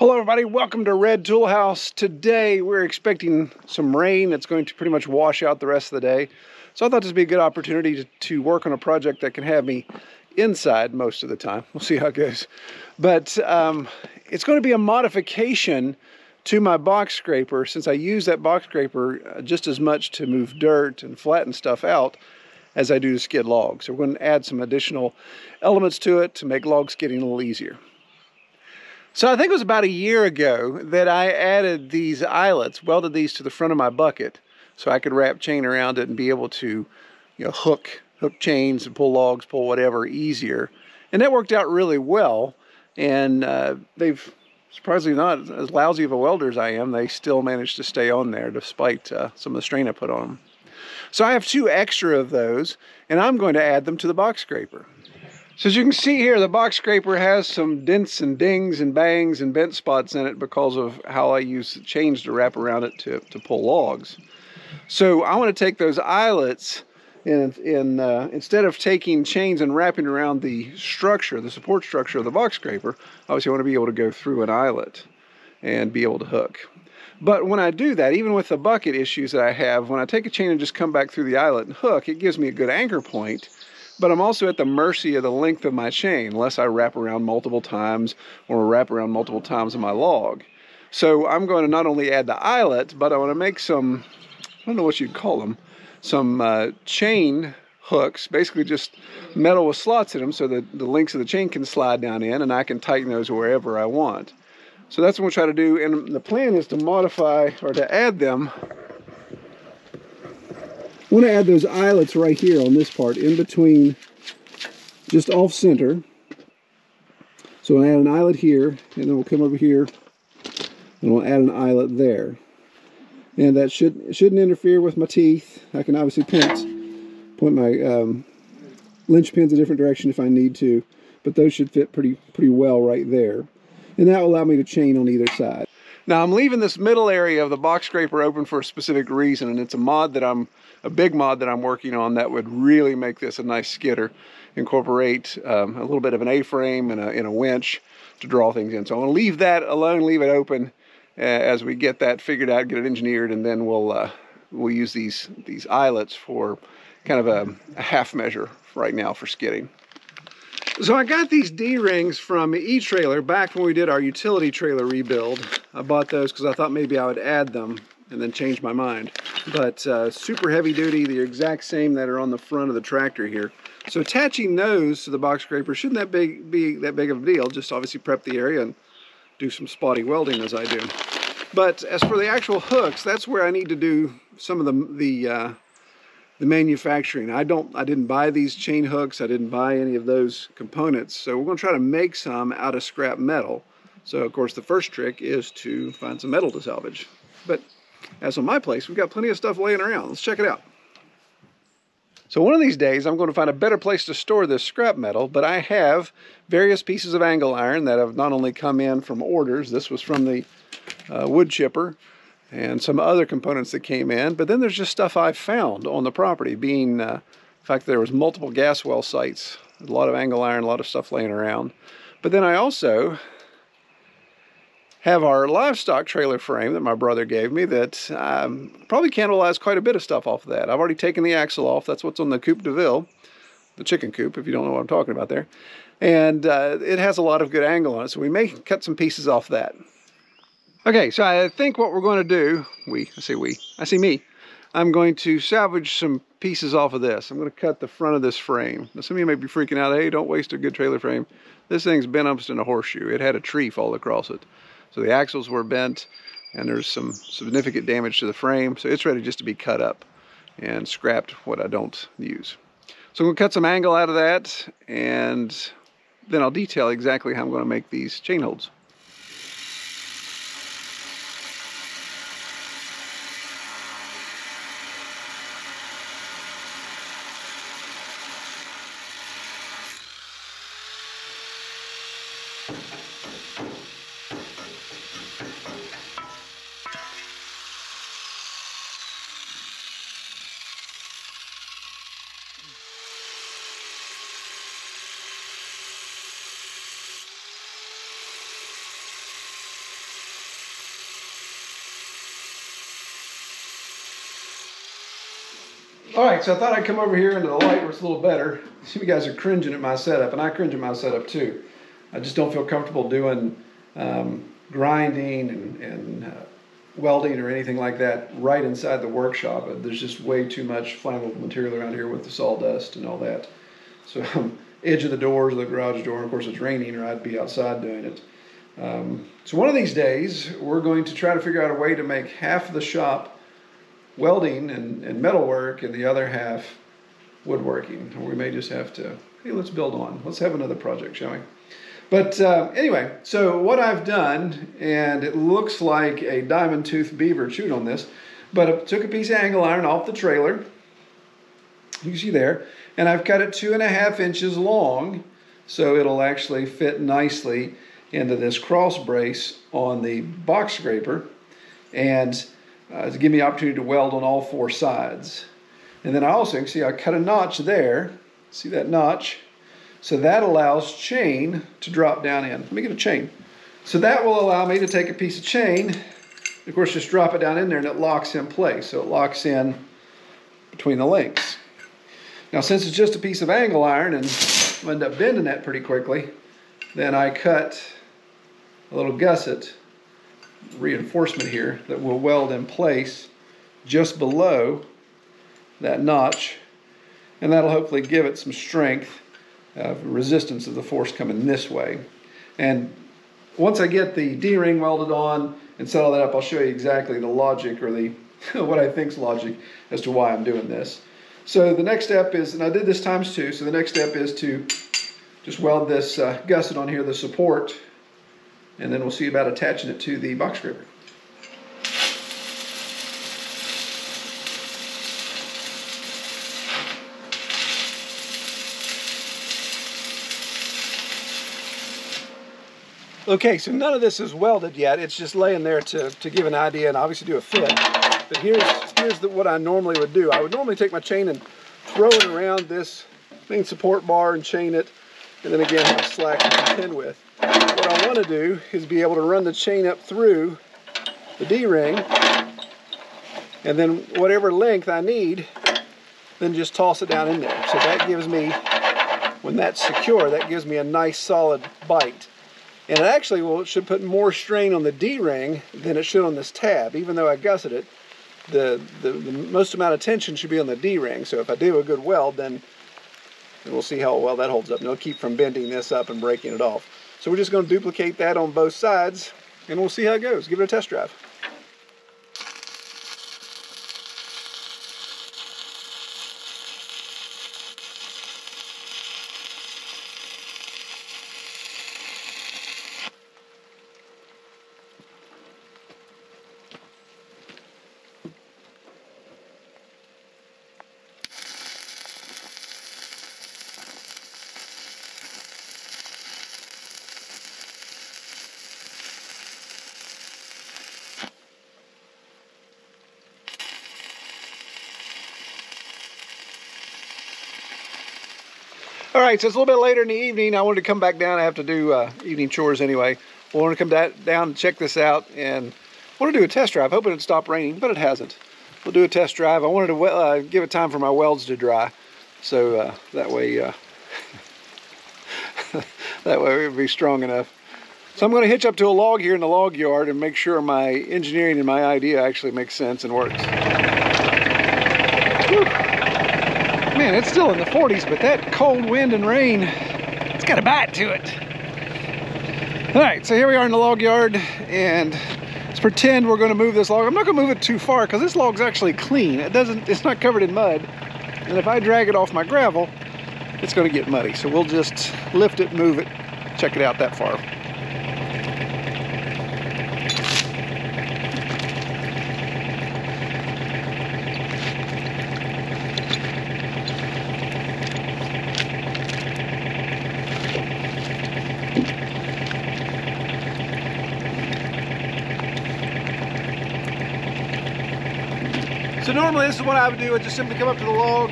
Hello everybody, welcome to Red Toolhouse. Today we're expecting some rain that's going to pretty much wash out the rest of the day. So I thought this would be a good opportunity to work on a project that can have me inside most of the time. We'll see how it goes. But it's going to be a modification to my box scraper, since I use that box scraper just as much to move dirt and flatten stuff out as I do to skid logs. So we're going to add some additional elements to it to make log skidding a little easier. So I think it was about a year ago that I added these eyelets, welded these to the front of my bucket so I could wrap chain around it and be able to, you know, hook chains and pull logs, pull whatever easier. And that worked out really well. And they've, surprisingly, not as lousy of a welder as I am, they still managed to stay on there despite some of the strain I put on them. So I have two extra of those and I'm going to add them to the box scraper. So as you can see here, the box scraper has some dents and dings and bangs and bent spots in it because of how I use the chains to wrap around it to pull logs. So I want to take those eyelets and instead of taking chains and wrapping around the structure, the support structure of the box scraper, obviously I want to be able to go through an eyelet and be able to hook. But when I do that, even with the bucket issues that I have, when I take a chain and just come back through the eyelet and hook, it gives me a good anchor point. But I'm also at the mercy of the length of my chain, unless I wrap around multiple times or wrap around multiple times in my log. So I'm going to not only add the eyelet, but I want to make some, I don't know what you'd call them, some chain hooks, basically just metal with slots in them so that the links of the chain can slide down in and I can tighten those wherever I want. So that's what we'll try to do. And the plan is to modify or to add them. I want to add those eyelets right here on this part, in between, just off center. So I add an eyelet here, and then we'll come over here, and we'll add an eyelet there. And that shouldn't interfere with my teeth. I can obviously point my lynch pins a different direction if I need to, but those should fit pretty well right there. And that will allow me to chain on either side. Now I'm leaving this middle area of the box scraper open for a specific reason, and it's a big mod that I'm working on that would really make this a nice skidder. Incorporate a little bit of an A-frame and a winch to draw things in. So I'm gonna leave that alone, leave it open as we get that figured out, get it engineered, and then we'll use these eyelets for kind of a half measure right now for skidding. So I got these D-rings from E-Trailer back when we did our utility trailer rebuild. I bought those because I thought maybe I would add them and then change my mind. But super heavy duty, the exact same that are on the front of the tractor here. So attaching those to the box scraper shouldn't be that big of a deal. Just obviously prep the area and do some spotty welding as I do. But as for the actual hooks, that's where I need to do some of the manufacturing. I didn't buy these chain hooks. I didn't buy any of those components. So we're going to try to make some out of scrap metal. So of course the first trick is to find some metal to salvage. But as on my place, we've got plenty of stuff laying around. Let's check it out. So one of these days I'm going to find a better place to store this scrap metal, but I have various pieces of angle iron that have not only come in from orders. This was from the wood chipper, and some other components that came in, but then there's just stuff I found on the property, being the fact that there was multiple gas well sites, a lot of angle iron, a lot of stuff laying around. But then I also have our livestock trailer frame that my brother gave me that probably cannibalized quite a bit of stuff off of that. I've already taken the axle off. That's what's on the Coupe de Ville, the chicken coop, if you don't know what I'm talking about there. And it has a lot of good angle on it, so we may cut some pieces off that. Okay, so I think what we're going to do, I'm going to salvage some pieces off of this. I'm going to cut the front of this frame. Now some of you may be freaking out, hey, don't waste a good trailer frame. This thing's bent almost in a horseshoe. It had a tree fall across it. So the axles were bent, and there's some significant damage to the frame, so it's ready just to be cut up and scrapped what I don't use. So I'm going to cut some angle out of that, and then I'll detail exactly how I'm going to make these chain holds. All right, so I thought I'd come over here into the light where it's a little better. You guys are cringing at my setup, and I cringe at my setup too. I just don't feel comfortable doing grinding and welding or anything like that right inside the workshop. There's just way too much flammable material around here with the sawdust and all that. So I'm edge of the doors, the garage door, and of course it's raining or I'd be outside doing it. So one of these days, we're going to try to figure out a way to make half the shop welding and metalwork and the other half woodworking. Or we may just have to, hey, let's build on. Let's have another project, shall we? But anyway, so what I've done, and it looks like a diamond tooth beaver chewed on this, but I took a piece of angle iron off the trailer, you can see there, and I've cut it 2.5 inches long, so it'll actually fit nicely into this cross brace on the box scraper, and to give me the opportunity to weld on all four sides. And then I also, you can see I cut a notch there, see that notch? So that allows chain to drop down in. Let me get a chain. So that will allow me to take a piece of chain, of course just drop it down in there and it locks in place, so it locks in between the links. Now since it's just a piece of angle iron and I'll end up bending that pretty quickly, then I cut a little gusset reinforcement here that will weld in place just below that notch, and that'll hopefully give it some strength of resistance of the force coming this way. And once I get the D-ring welded on and set all that up, I'll show you exactly the logic or the what I think's logic as to why I'm doing this. So the next step is, and I did this ×2, so the next step is to just weld this gusset on here, the support, and then we'll see about attaching it to the box scraper. Okay, so none of this is welded yet. It's just laying there to give an idea and obviously do a fit. But here's what I normally would do. I would normally take my chain and throw it around this main support bar and chain it, and then again have slack to contend with. What I want to do is be able to run the chain up through the D-ring, and then whatever length I need, then just toss it down in there. So that gives me, when that's secure, that gives me a nice solid bite. And it actually should put more strain on the D-ring than it should on this tab. Even though I gusset it, the most amount of tension should be on the D-ring. So if I do a good weld, then we'll see how well that holds up. And it'll keep from bending this up and breaking it off. So we're just going to duplicate that on both sides, and we'll see how it goes. Give it a test drive. All right, so it's a little bit later in the evening. I wanted to come back down. I have to do evening chores anyway. I wanted to come down and check this out, and I want to do a test drive. Hoping it'd stop raining, but it hasn't. We'll do a test drive. I wanted to give it time for my welds to dry, so that way that way it would be strong enough. So I'm going to hitch up to a log here in the log yard and make sure my engineering and my idea actually makes sense and works. Whew. Man, it's still in the 40s, but that cold wind and rain, it's got a bite to it. All right, so here we are in the log yard, and let's pretend we're going to move this log. I'm not going to move it too far because this log's actually clean. It's not covered in mud, and if I drag it off my gravel, it's going to get muddy. So we'll just lift it, move it, check it out that far. So normally this is what I would do. I just simply come up to the log,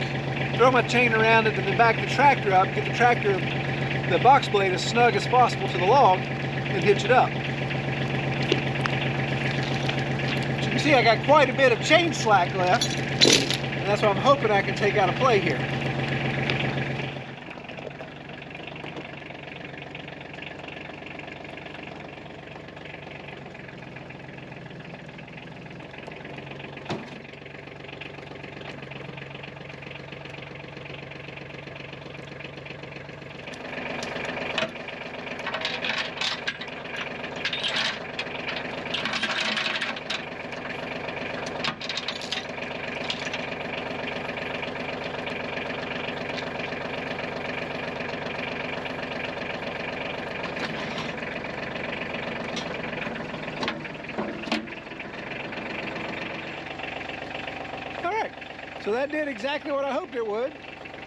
throw my chain around it, and then back the tractor up, get the tractor, the box blade as snug as possible to the log, and hitch it up. So you can see I got quite a bit of chain slack left. And that's what I'm hoping I can take out of play here. So that did exactly what I hoped it would.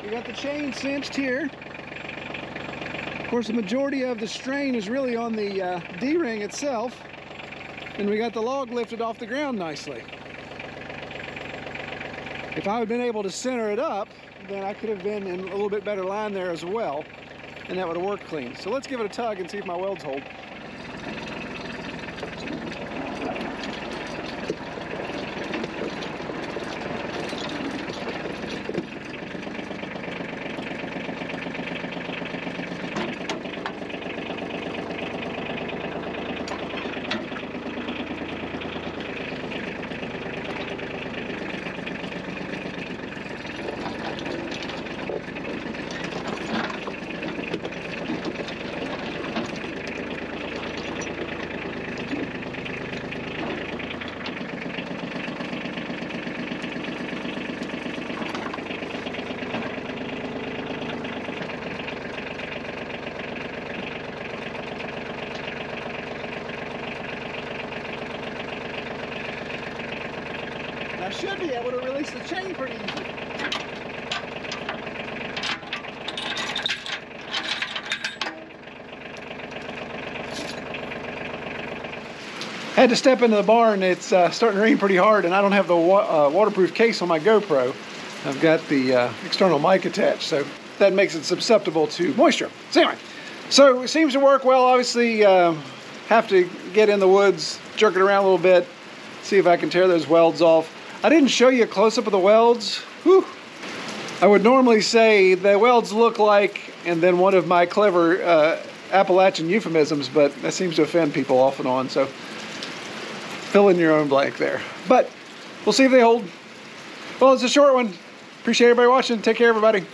We got the chain cinched here. Of course, the majority of the strain is really on the D-ring itself. And we got the log lifted off the ground nicely. If I had been able to center it up, then I could have been in a little bit better line there as well. And that would have worked clean. So let's give it a tug and see if my welds hold. Should be able to release the chain pretty easily. I had to step into the barn. It's starting to rain pretty hard, and I don't have the waterproof case on my GoPro. I've got the external mic attached, so that makes it susceptible to moisture. So anyway, so it seems to work well. Obviously, have to get in the woods, jerk it around a little bit, see if I can tear those welds off. I didn't show you a close-up of the welds. Whew. I would normally say the welds look like, and then one of my clever Appalachian euphemisms, but that seems to offend people off and on, so fill in your own blank there. But we'll see if they hold. Well, it's a short one. Appreciate everybody watching. Take care, everybody.